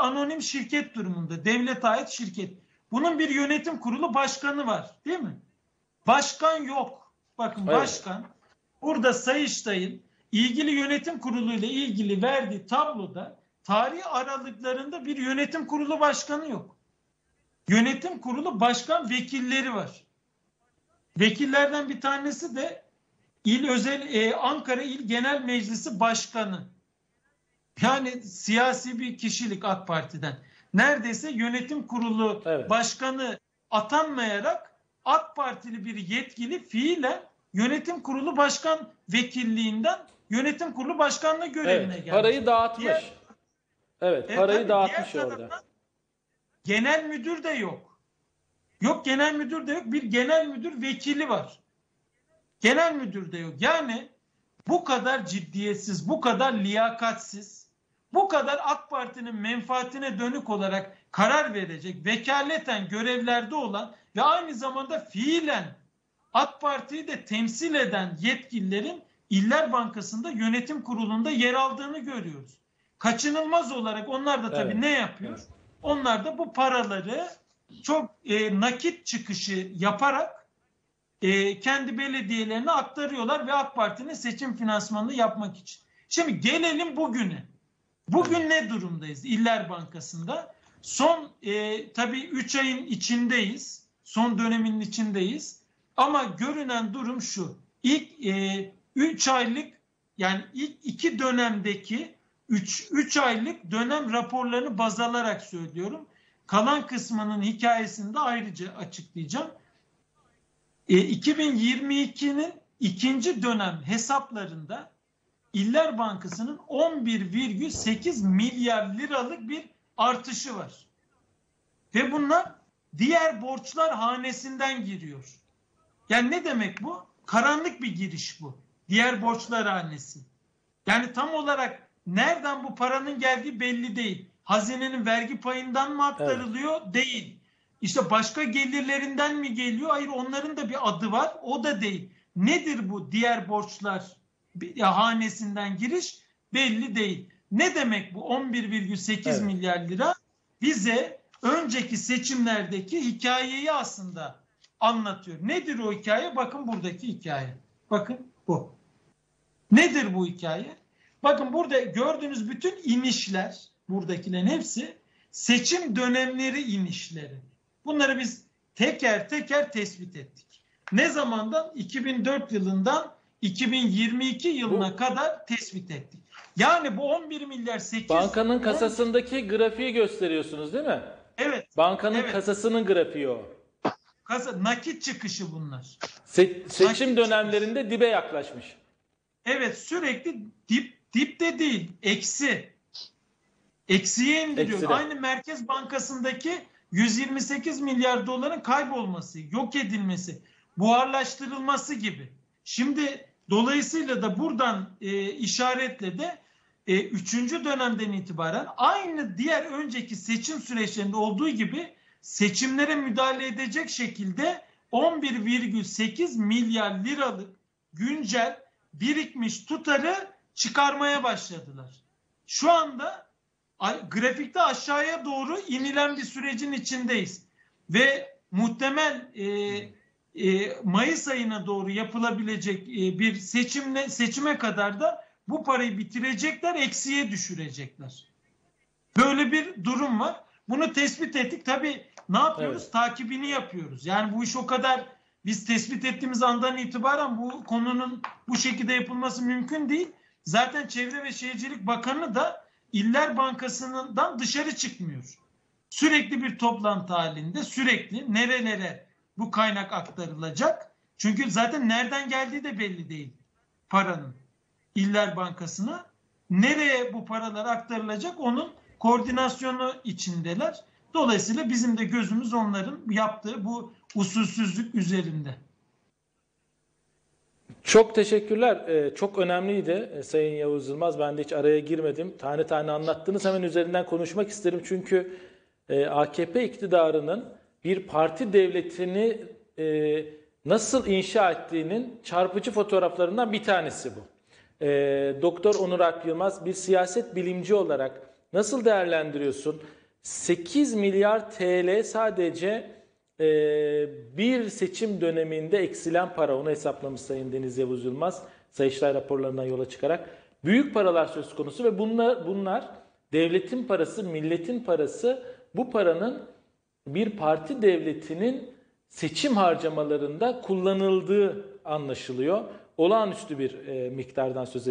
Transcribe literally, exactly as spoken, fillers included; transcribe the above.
anonim şirket durumunda. Devlete ait şirket. Bunun bir yönetim kurulu başkanı var, değil mi? Başkan yok. Bakın evet. Başkan burada Sayıştay'ın ilgili yönetim kurulu ile ilgili verdiği tabloda tarih aralıklarında bir yönetim kurulu başkanı yok. Yönetim kurulu başkan vekilleri var. Vekillerden bir tanesi de İl özel e, Ankara İl Genel Meclisi Başkanı. Yani siyasi bir kişilik A K Parti'den. Neredeyse yönetim kurulu evet. başkanı atanmayarak A K Partili bir yetkili fiilen yönetim kurulu başkan vekilliğinden yönetim kurulu başkanlığı görevine evet, geldi. Parayı dağıtmış. Diğer, evet, parayı e, dağıtmış orada. Genel müdür de yok. Yok genel müdür de yok. Bir genel müdür vekili var. Genel müdür de yok. Yani bu kadar ciddiyetsiz, bu kadar liyakatsiz, bu kadar A K Parti'nin menfaatine dönük olarak karar verecek, vekaleten görevlerde olan ve aynı zamanda fiilen A K Parti'yi de temsil eden yetkililerin İller Bankası'nda yönetim kurulunda yer aldığını görüyoruz. Kaçınılmaz olarak onlar da tabii evet. ne yapıyor? Evet. Onlar da bu paraları çok e, nakit çıkışı yaparak e, kendi belediyelerine aktarıyorlar ve A K Parti'nin seçim finansmanını yapmak için. Şimdi gelelim bugüne. Bugün ne durumdayız İller Bankası'nda? Son e, tabii üç ayın içindeyiz. Son dönemin içindeyiz. Ama görünen durum şu. İlk e, üç aylık yani ilk iki dönemdeki üç aylık dönem raporlarını baz alarak söylüyorum. Kalan kısmının hikayesini de ayrıca açıklayacağım. E, iki bin yirmi ikinin ikinci dönem hesaplarında İller Bankası'nın on bir virgül sekiz milyar liralık bir artışı var. Ve bunlar diğer borçlar hanesinden giriyor. Yani ne demek bu? Karanlık bir giriş bu. Diğer borçlar hanesi. Yani tam olarak nereden bu paranın geldiği belli değil. Hazinenin vergi payından mı aktarılıyor? Evet. Değil. İşte başka gelirlerinden mi geliyor? Hayır, onların da bir adı var. O da değil. Nedir bu diğer borçlar hanesinden giriş? Belli değil. Ne demek bu on bir virgül sekiz evet. milyar lira? Bize önceki seçimlerdeki hikayeyi aslında anlatıyor. Nedir o hikaye? Bakın buradaki hikaye. Bakın bu. Nedir bu hikaye? Bakın burada gördüğünüz bütün inişler, buradakilerin hepsi seçim dönemleri inişleri. Bunları biz teker teker tespit ettik. Ne zamandan? iki bin dört yılından iki bin yirmi iki yılına bu, kadar tespit ettik. Yani bu on bir milyar sekiz... Bankanın kasasındaki grafiği gösteriyorsunuz değil mi? Evet. Bankanın evet. kasasının grafiği o. Kasa, nakit çıkışı bunlar. Se seçim nakit dönemlerinde çıkışı. Dibe yaklaşmış. Evet, sürekli dip, dip de değil, eksi. Eksiye indiriyor. Ekside. Aynı Merkez Bankası'ndaki yüz yirmi sekiz milyar doların kaybolması, yok edilmesi, buharlaştırılması gibi. Şimdi dolayısıyla da buradan e, işaretle de e, üçüncü dönemden itibaren aynı diğer önceki seçim süreçlerinde olduğu gibi seçimlere müdahale edecek şekilde on bir virgül sekiz milyar liralık güncel birikmiş tutarı çıkarmaya başladılar. Şu anda grafikte aşağıya doğru inilen bir sürecin içindeyiz. Ve muhtemel e, e, Mayıs ayına doğru yapılabilecek e, bir seçimle seçime kadar da bu parayı bitirecekler, eksiye düşürecekler. Böyle bir durum var. Bunu tespit ettik. Tabii ne yapıyoruz? Evet. Takibini yapıyoruz. Yani bu iş o kadar... Biz tespit ettiğimiz andan itibaren bu konunun bu şekilde yapılması mümkün değil. Zaten Çevre ve Şehircilik Bakanı da İller Bankası'ndan dışarı çıkmıyor. Sürekli bir toplantı halinde, sürekli nerelere bu kaynak aktarılacak. Çünkü zaten nereden geldiği de belli değil paranın. İller Bankası'na nereye bu paralar aktarılacak onun koordinasyonu içindeler. Dolayısıyla bizim de gözümüz onların yaptığı bu usulsüzlük üzerinde. Çok teşekkürler. Ee, çok önemliydi ee, Sayın Yavuzyılmaz. Ben de hiç araya girmedim. Tane tane anlattınız. Hemen üzerinden konuşmak isterim. Çünkü e, A K P iktidarının bir parti devletini e, nasıl inşa ettiğinin çarpıcı fotoğraflarından bir tanesi bu. E, Doktor Onur Ak Yılmaz bir siyaset bilimci olarak Nasıl değerlendiriyorsun? sekiz milyar T L sadece e, bir seçim döneminde eksilen para. Onu hesaplamış Sayın Deniz Yavuzyılmaz, Sayıştay raporlarından yola çıkarak. Büyük paralar söz konusu ve bunlar, bunlar devletin parası, milletin parası. Bu paranın bir parti devletinin seçim harcamalarında kullanıldığı anlaşılıyor. Olağanüstü bir e, miktardan söz ediyoruz.